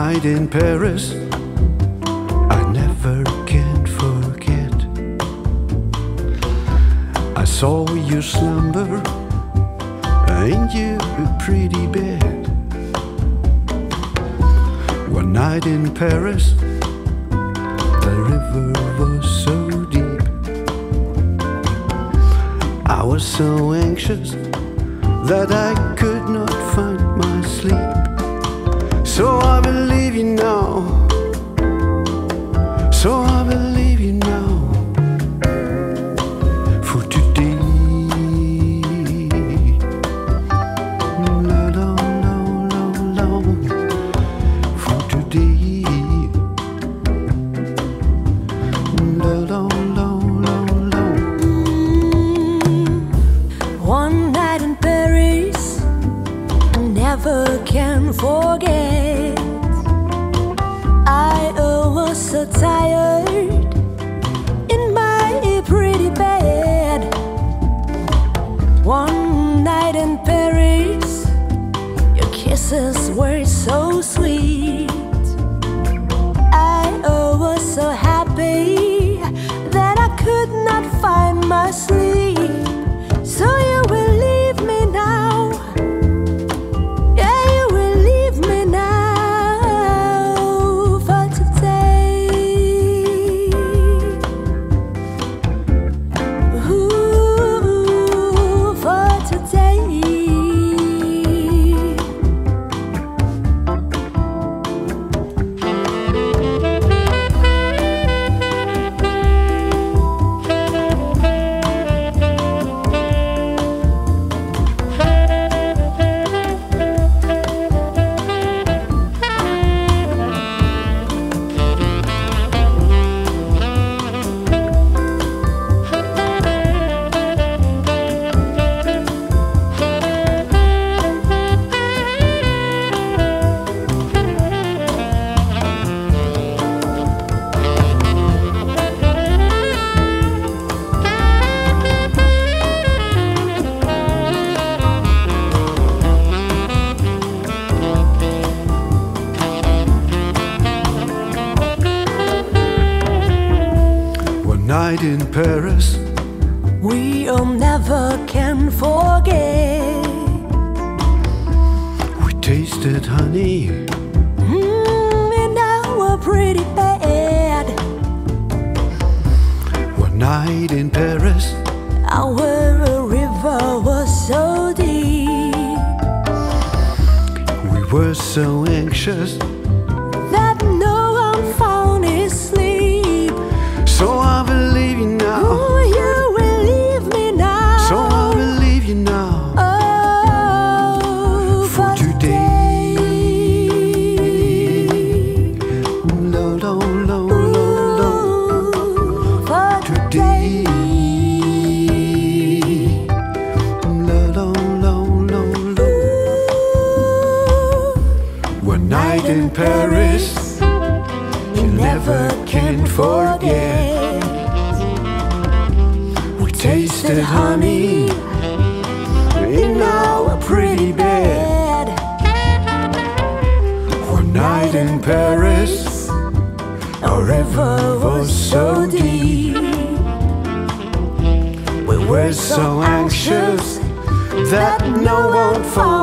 night in Paris I never can forget. I saw you slumber in your pretty bed. One night in Paris the river was so deep. I was so anxious that I could not find my sleep. So I believe you now, so I believe you now. For today, la la la la la. For today, la la la la la. One night in Paris never can forget. I was so tired in my pretty bed. One night in Paris, your kisses were so sweet. I was so happy that I could not find my sleep. So you will leave me now. Yeah, you will leave me now for today. Ooh, for today. Night in Paris we all never can forget. We tasted honey in our pretty bed. One night in Paris our river was so deep. We were so anxious that no one found his sleep. So I believe you now. Ooh, you will leave me now. So I believe you now. Oh, for today. Low, low, low, low, low. For today. Low, low, low, low, low. One night in Paris you never can forget. We tasted honey in our pretty bed. One night in Paris, our river was so deep. We were so anxious that no one found